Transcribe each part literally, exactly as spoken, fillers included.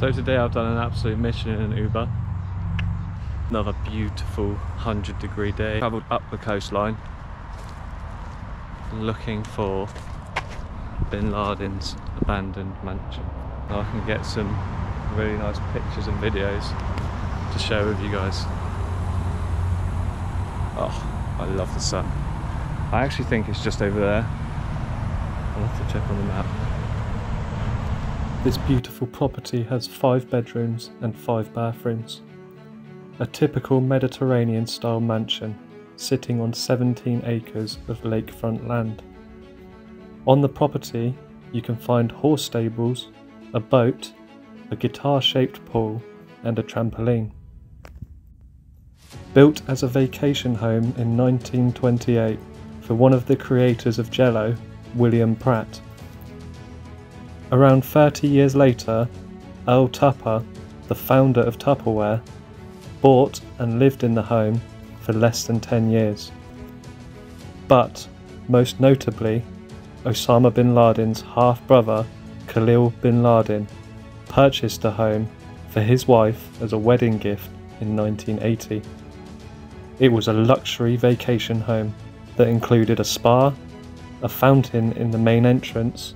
So today I've done an absolute mission in an Uber. Another beautiful one hundred degree day. Travelled up the coastline looking for bin Laden's abandoned mansion. I can get some really nice pictures and videos to share with you guys. Oh, I love the sun. I actually think it's just over there. I'll have to check on the map. This beautiful property has five bedrooms and five bathrooms. A typical Mediterranean style mansion sitting on seventeen acres of lakefront land. On the property you can find horse stables, a boat, a guitar-shaped pool and a trampoline. Built as a vacation home in nineteen twenty-eight for one of the creators of Jell-O, William Pratt. Around thirty years later, Earl Tupper, the founder of Tupperware, bought and lived in the home for less than ten years. But, most notably, Osama bin Laden's half-brother, Khalil bin Laden, purchased the home for his wife as a wedding gift in nineteen eighty. It was a luxury vacation home that included a spa, a fountain in the main entrance,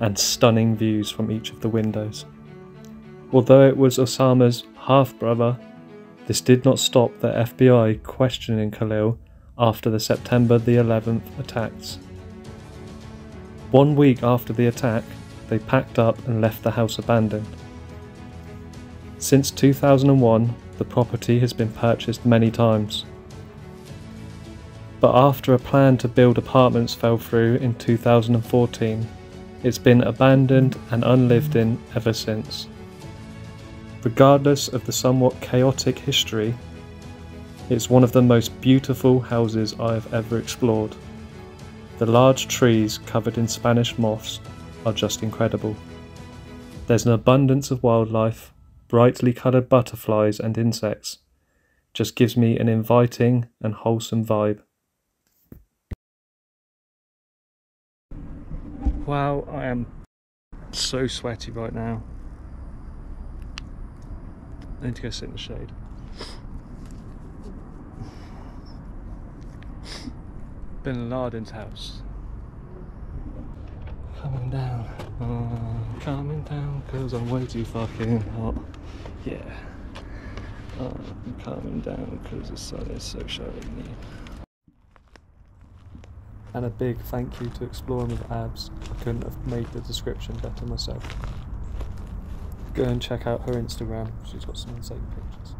and stunning views from each of the windows. Although it was Osama's half-brother, this did not stop the F B I questioning Khalil after the September the eleventh attacks. One week after the attack, they packed up and left the house abandoned. Since two thousand one, the property has been purchased many times. But after a plan to build apartments fell through in two thousand fourteen, it's been abandoned and unlived in ever since. Regardless of the somewhat chaotic history, it's one of the most beautiful houses I have ever explored. The large trees covered in Spanish moss are just incredible. There's an abundance of wildlife, brightly coloured butterflies and insects. Just gives me an inviting and wholesome vibe. Wow, I am so sweaty right now. I need to go sit in the shade. Bin Laden's house. Coming down, oh, coming down, cause I'm way too fucking hot. Yeah. Oh, I'm coming down cause the sun is so shining me. And a big thank you to Exploring with Abs. I couldn't have made the description better myself. Go and check out her Instagram, she's got some insane pictures.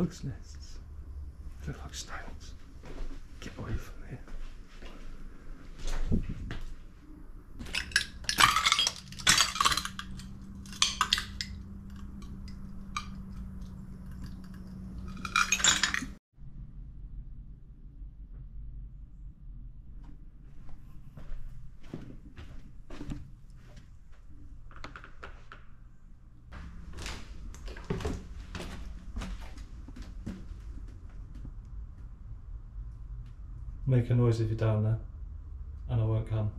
hoax nests. They look like snails. Get away from there. Make a noise if you're down there, and I won't come.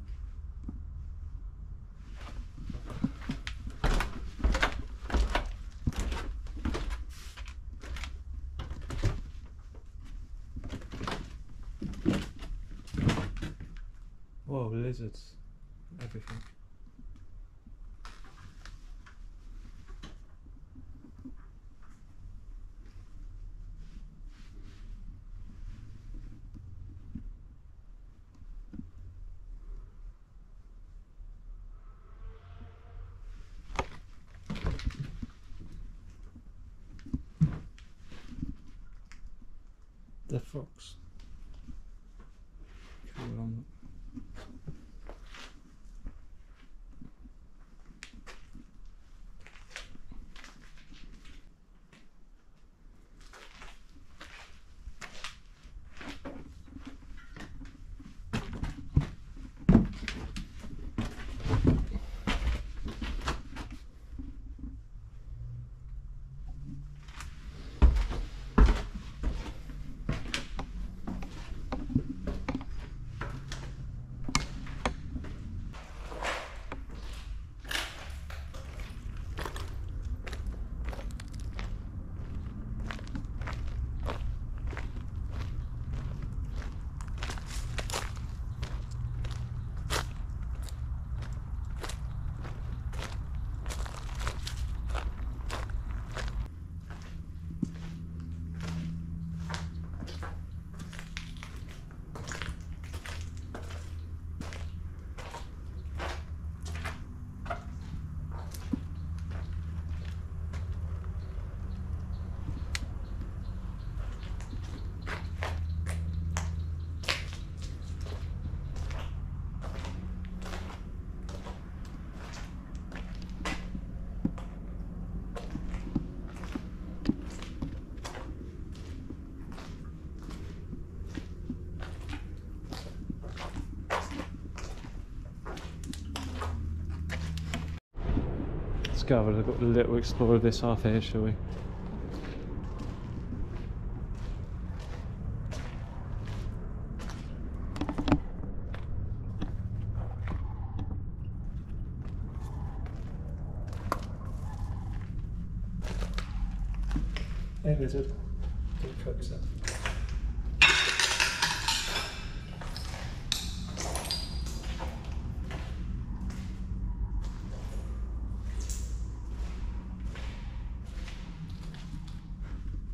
Whoa, lizards, everything. They're frogs. Have a little, little explore of this half here, shall we? Hey, lizard. Don't coax that.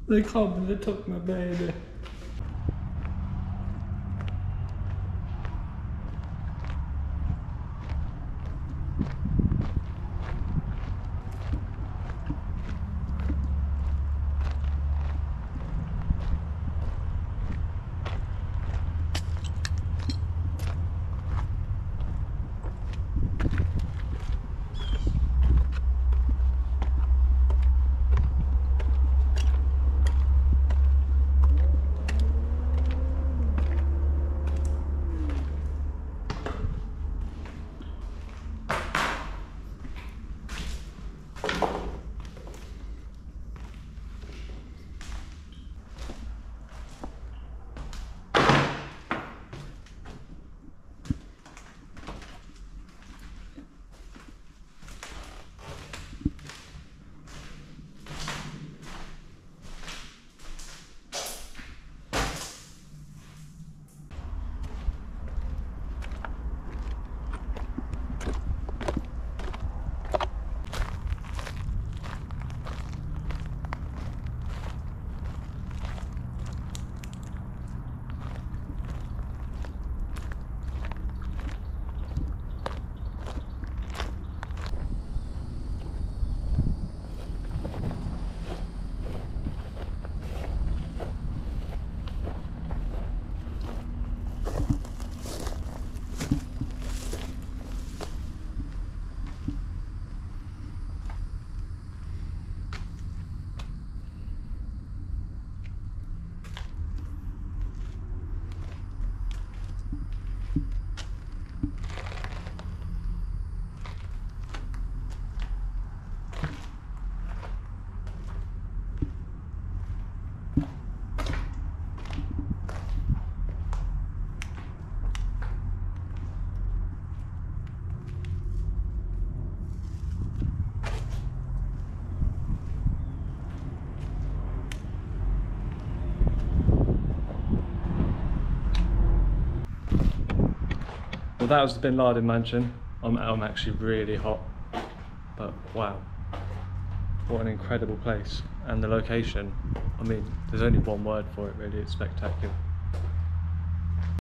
They come and they took my baby. Well, that was the Bin Laden mansion. I'm, I'm actually really hot, but wow, what an incredible place. And the location, I mean, there's only one word for it really, it's spectacular.